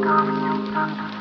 somewhere out there.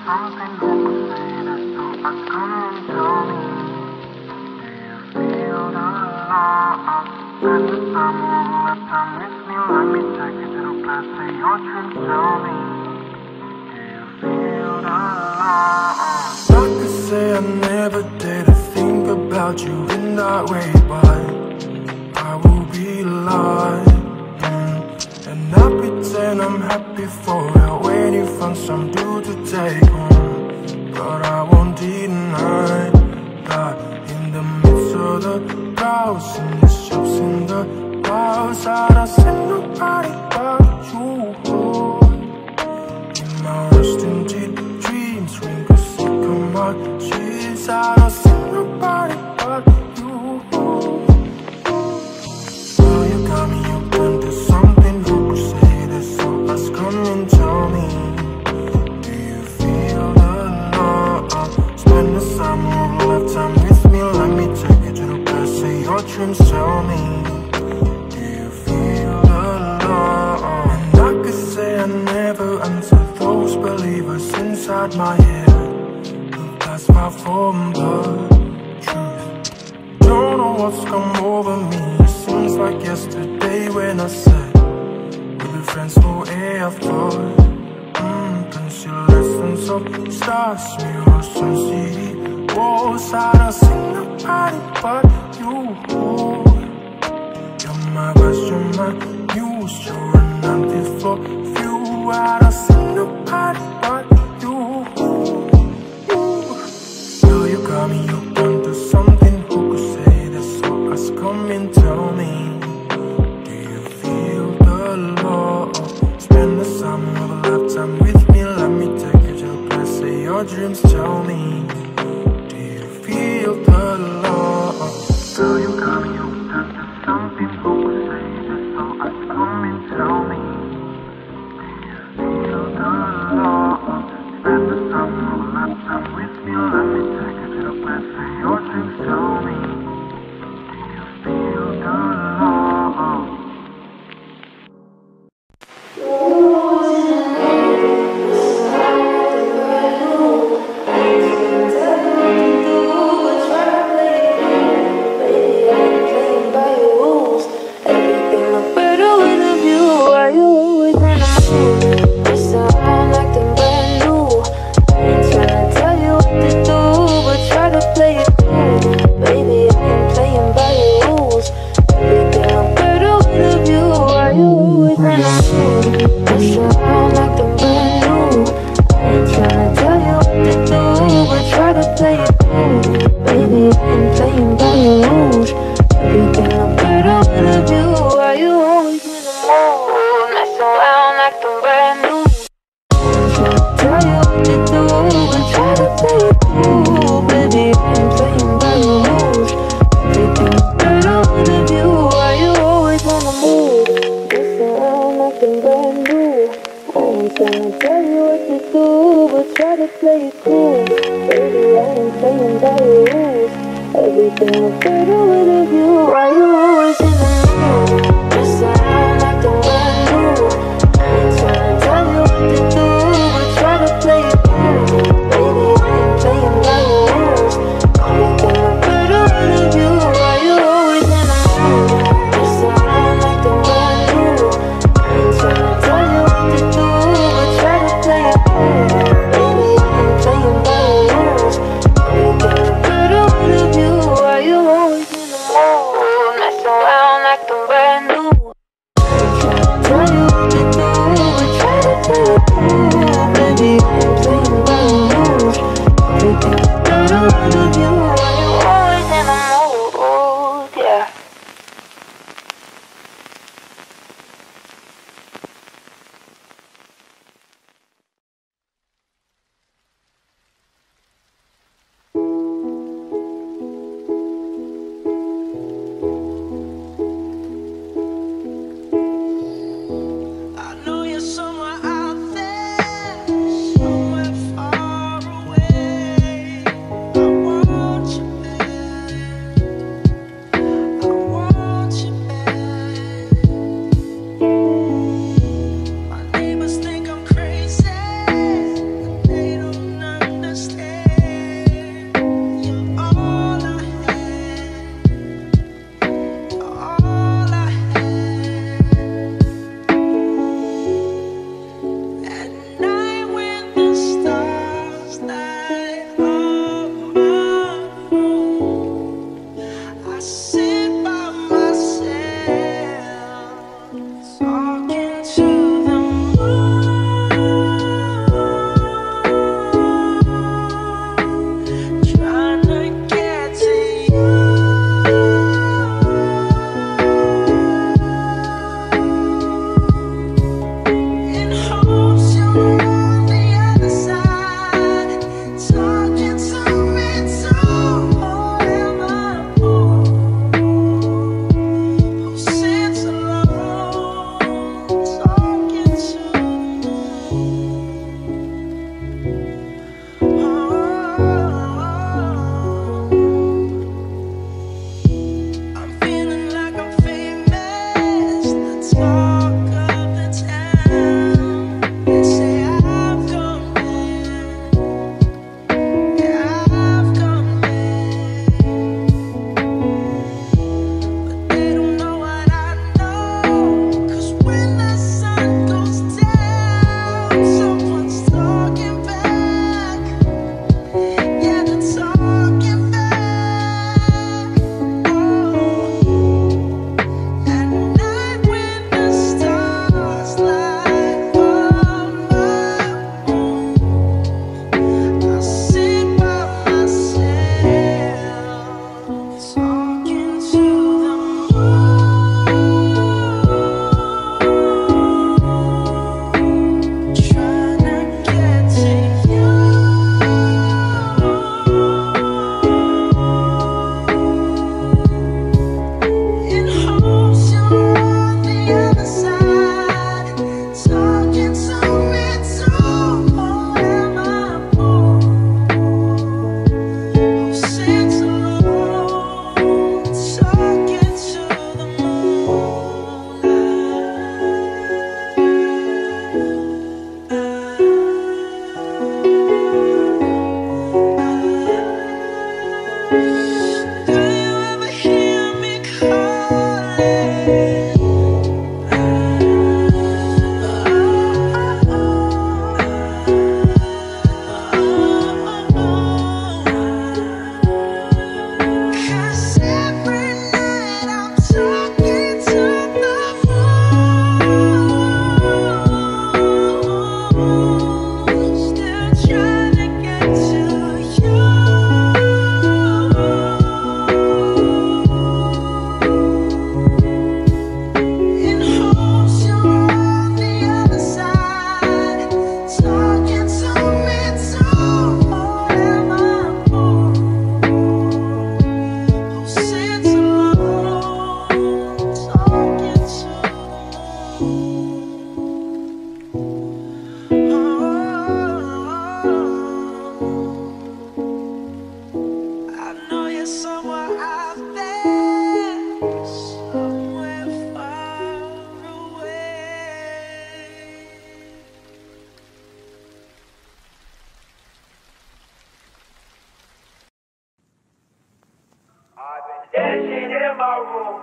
my room,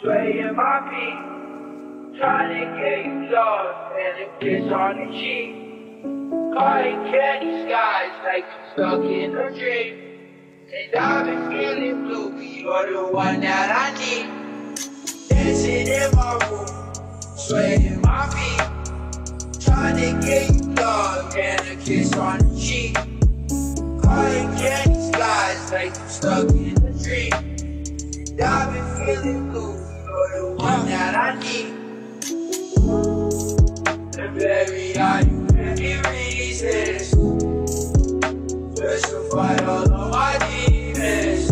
swaying my feet, trying to get you love and a kiss on the cheek. Calling candy skies like I'm stuck in a dream. And I've been feeling blue, but you're the one that I need. Dancing in my room, swaying my feet, trying to get you love and a kiss on the cheek. Calling candy skies like I'm stuck in a dream. And I've been feeling blue, you're the one that I need. And baby, are you any reasons just to fight all of my demons?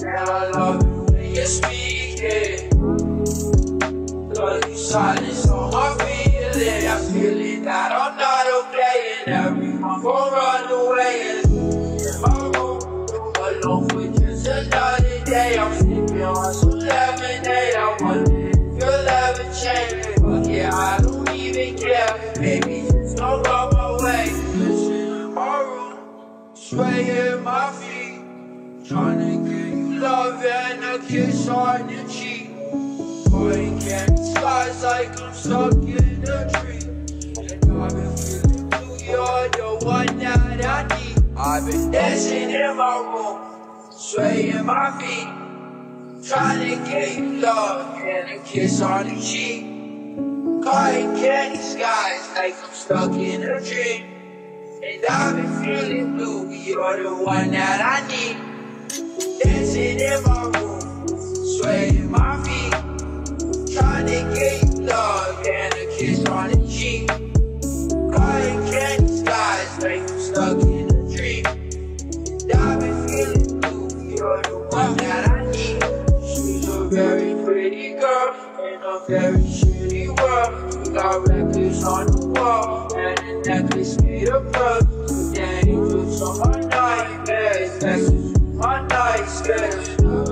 And I love you when you speak it, cause you silence all my feelings. I'm feeling that I'm not okay, and everyone will run away. And in my room, alone for just another day. I'm sipping on some lemonade. I wonder if you'll ever change, but yeah, I don't even care. Baby, just don't go away. Listen, my room, swaying my feet, trying to give you love and a kiss on your cheek. Pouring candy skies like I'm stuck in a dream. And I've been feeling blue, you're the one that I need. I've been dancing in my room, swaying my feet, trying to get you love and a kiss on your cheek. Calling candy skies like I'm stuck in a dream. And I've been feeling blue, you're the one that I need. Dancing in my room, swaying my feet, trying to get you love and a kiss on the cheek. Calling candy skies like I'm stuck in a dream. I've been feeling blue, you're the one that I need. She's a very pretty girl in a very shitty world. We got records on the wall and a necklace made of pearls. The angels on my nightmares, messages on my nightstand. Now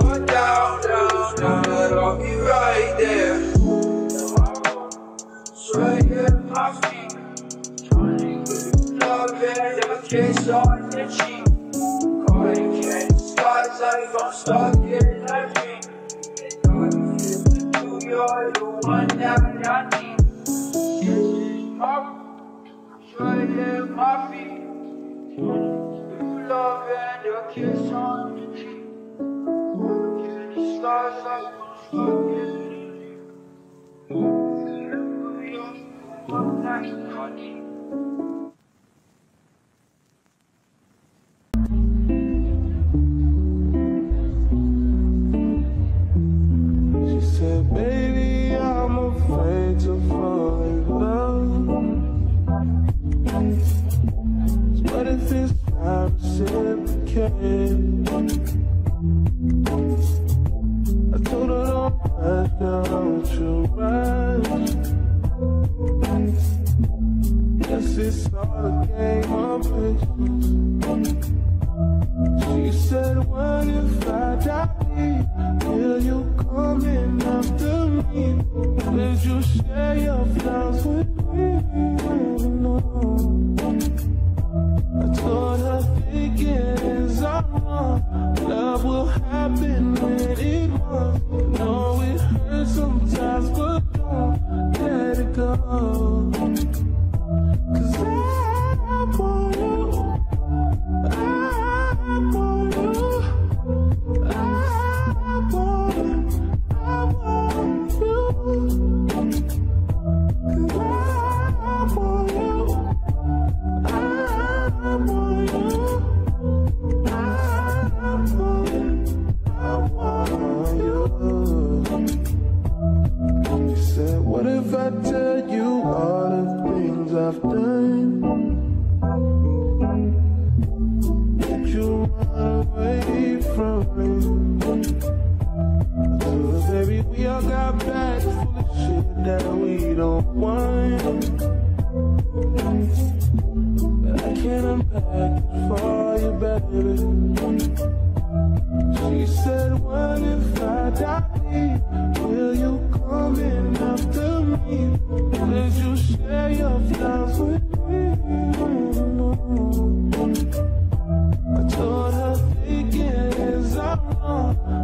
you're down, down, but I'll be right there. In my room, swaying my feet, trying to give you love and a kiss on the cheek. Calling candy skies like I'm stuck in a dream. And feeling blue, you're the one that I need. Kissing my room, swaying my feet, you love and a kiss on the cheek. Calling candy skies like I'm stuck in a dream. Feeling blue, you're the one that I need. Baby, I'm afraid to fall in love. What if it's not reciprocated? I told her don't rush, don't you rush. Yes, it's all a game of patience. She said, what if I die? Will you come in after me? Will you share your flowers with me? No. I told her thinking's all wrong. Love will happen when it wants. No, it hurts sometimes, but don't let it go. 'Cause I want you. I want you. I want you. She said, what if I tell you all the things I've done? Did you run away from me? Baby, we all got bags full of shit that we don't want. But I can't unpack it for you, baby. She said, what if I die? Will you come in after me? Will you share your flowers with me? I told her thinking is all wrong.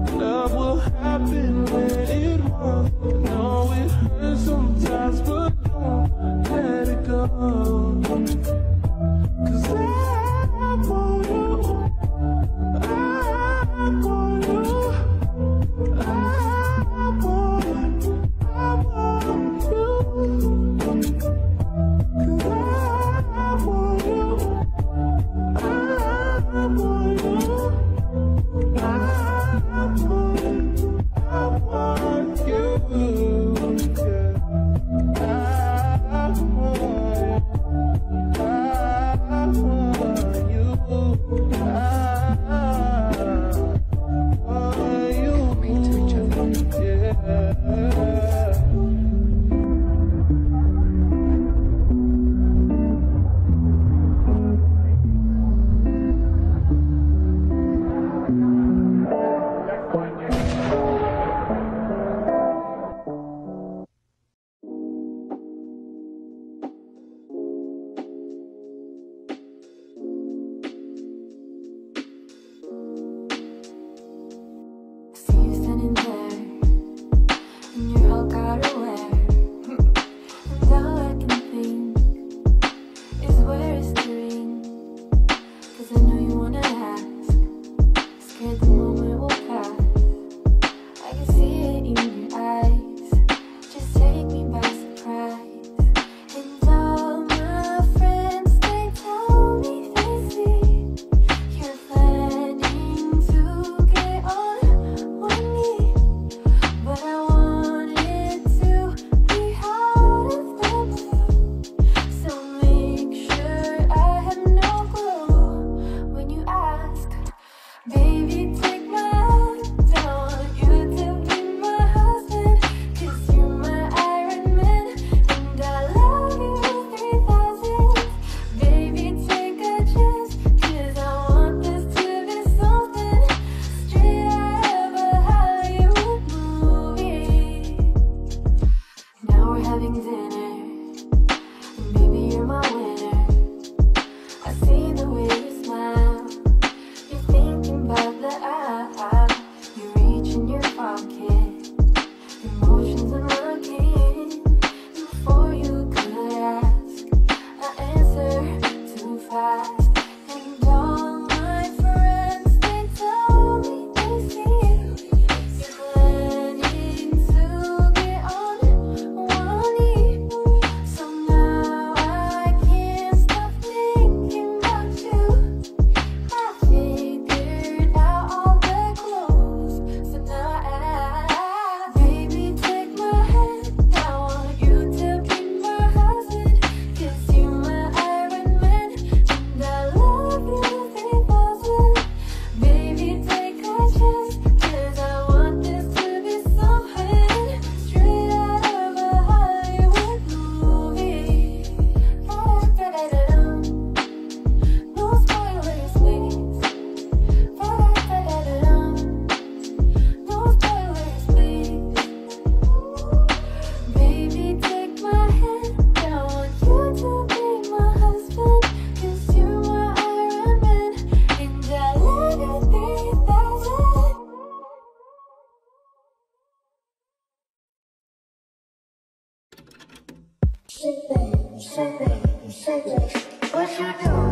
What's your name?